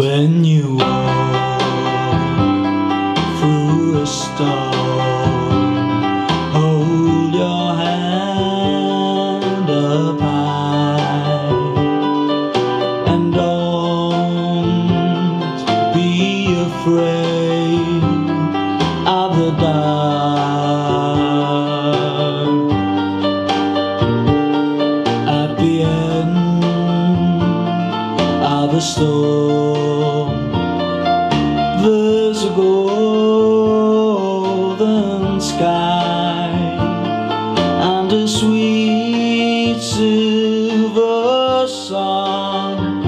When you walk through a storm, hold your hand up high and don't be afraid of the dark. At the end of a storm, there's a golden sky and a sweet silver song.